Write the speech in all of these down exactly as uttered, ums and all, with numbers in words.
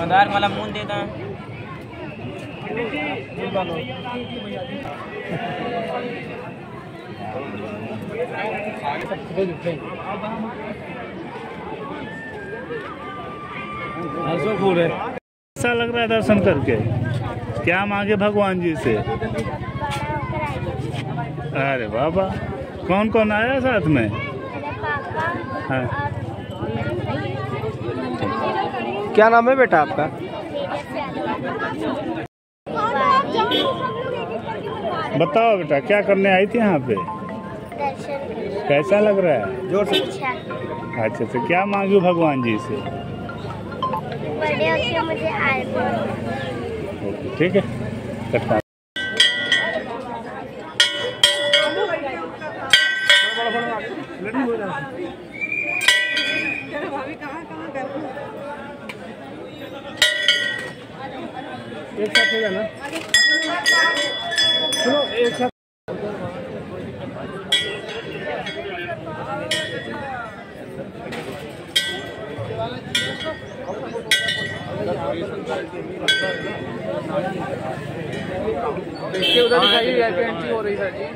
मदार वाला मून देता है। ऐसा लग रहा है दर्शन करके क्या मांगे भगवान जी से। अरे बाबा, कौन कौन आया साथ में? हाँ। क्या नाम है बेटा आपका? बताओ बेटा, क्या करने आई थी यहाँ पे? कैसा लग रहा है? जोर से। अच्छा, तो क्या मांगी भगवान जी से? बड़े होके मुझे आईफोन। ठीक है, एक साथ हो जाना। चलो एक साथ। देखिए उधर दिखाइए, वीआईपी एंट्री हो रही है जी।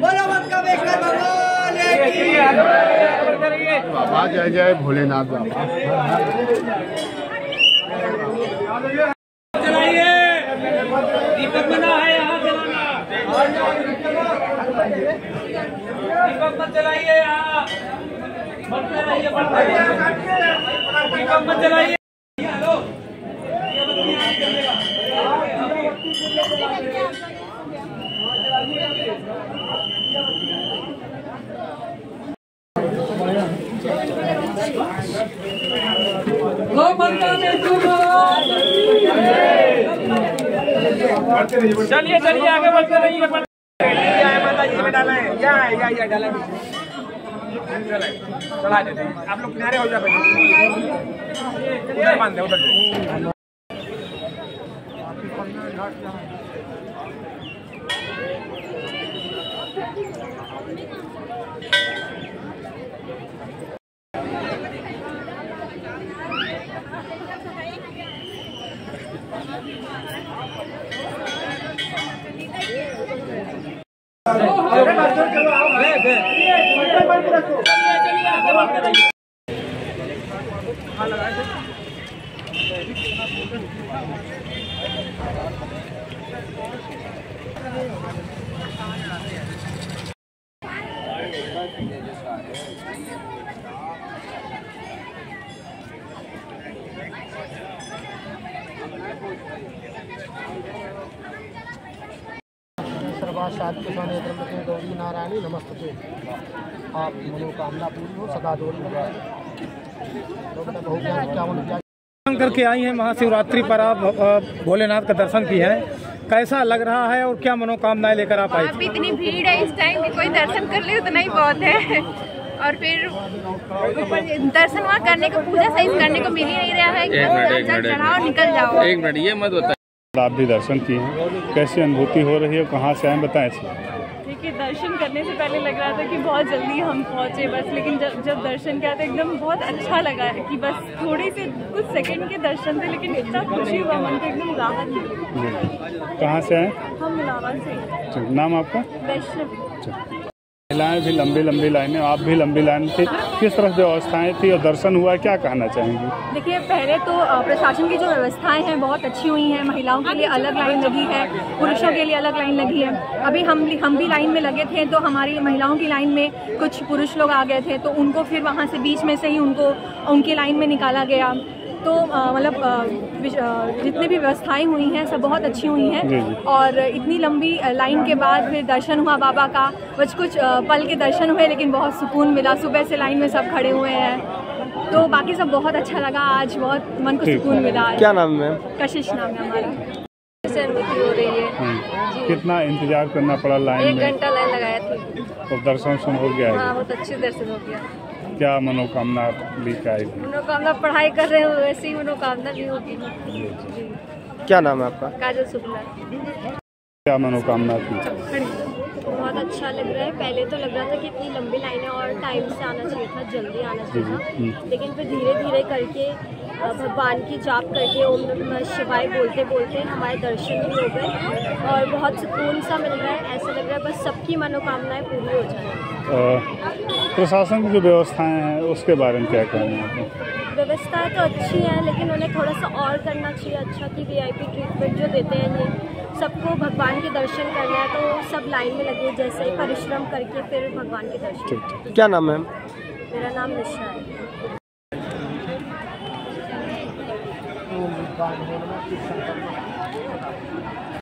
बोलो मत का बेशक भगवान एक। बाबा जय जय भोलेनाथ बाबा। चलाइए, दीपक बना है यहाँ चलाना। दीपक मत चलाइए यहाँ, बढ़ते रहिए बढ़ते रहिए। दीपक मत चलाइए। हेलो, लोग मंदिर में दूर। चलिए चलिए आगे बढ़ते रहिए। चला देते हैं आप लोग किनारे हो जाते हैं। सर्वासाध किसाने त्रम्बके गौरी नारायणी नमस्ते। आप मनोकामना पूरी हो, सदा डोरी बजाए। करके आई हैं महाशिवरात्रि पर, आप भोलेनाथ का दर्शन किए हैं, कैसा लग रहा है और क्या मनोकामनाएं लेकर आप आए? अभी इतनी भीड़ है इस टाइम कि कोई दर्शन कर ले उतना ही बहुत है। और फिर दर्शन वहाँ करने को, पूजा सही करने को मिल ही नहीं रहा है। एक मिनट चढ़ाओ, निकल जाओ। एक मिनट, ये मत बताइए। आप भी दर्शन किए हैं, कैसी अनुभूति हो रही है, कहाँ से आए बताएं? देखिए, दर्शन करने से पहले लग रहा था कि बहुत जल्दी हम पहुँचे बस, लेकिन जब जब दर्शन किया तो एकदम बहुत अच्छा लगा है कि बस थोड़ी से कुछ सेकंड के दर्शन थे, लेकिन इतना खुशी हुआ मन को, एकदम राहत मिली। कहाँ से आए? हम इलाहाबाद से। नाम आपका? वैष्णवी। महिलाएँ भी लंबी लंबी लाइनें, आप भी लंबी लाइन थी, किस तरह व्यवस्थाएं थी और दर्शन हुआ, क्या कहना चाहेंगी? देखिए, पहले तो प्रशासन की जो व्यवस्थाएं हैं बहुत अच्छी हुई हैं। महिलाओं के लिए अलग लाइन लगी है, पुरुषों के लिए अलग लाइन लगी है। अभी हम हम भी लाइन में लगे थे तो हमारी महिलाओं की लाइन में कुछ पुरुष लोग आ गए थे, तो उनको फिर वहाँ से बीच में से ही उनको उनकी लाइन में निकाला गया। तो मतलब जितनी भी व्यवस्थाएं हुई हैं सब बहुत अच्छी हुई हैं। और इतनी लंबी लाइन के बाद फिर दर्शन हुआ बाबा का, बस कुछ पल के दर्शन हुए लेकिन बहुत सुकून मिला। सुबह से लाइन में सब खड़े हुए हैं, तो बाकी सब बहुत अच्छा लगा। आज बहुत मन को सुकून मिला। क्या नाम है? कशिश नाम है हमारा। हो रही है। कितना इंतजार करना पड़ा लाइन में? एक घंटा लाइन लगाया थी। तो दर्शन हो गया? हाँ, बहुत अच्छे दर्शन हो गया। क्या मनोकामना लेकर आई? मनोकामना पढ़ाई कर रहे हो, वैसे ही मनोकामना भी होगी। क्या नाम है आपका? काजल शुक्ला। क्या मनोकामना थी? बहुत अच्छा लग रहा है। पहले तो लग रहा था कि इतनी लंबी लाइनें और टाइम से आना चाहिए था, जल्दी आना चाहिए था, लेकिन फिर धीरे धीरे करके भगवान की जाप करके ओम नमः शिवाय बोलते बोलते हमारे दर्शन भी हो गए और बहुत सुकून सा मिल रहा है। ऐसा लग रहा है बस सबकी मनोकामनाएं पूरी हो जाए। प्रशासन की जो व्यवस्थाएं हैं उसके बारे में क्या कहना है? व्यवस्था तो अच्छी है, लेकिन उन्हें थोड़ा सा और करना चाहिए अच्छा कि वीआईपी ट्रीटमेंट जो देते हैं ये सबको भगवान के दर्शन करना है तो सब लाइन में लगे, जैसे ही परिश्रम करके फिर भगवान के दर्शन। क्या नाम है? मेरा नाम निशा है।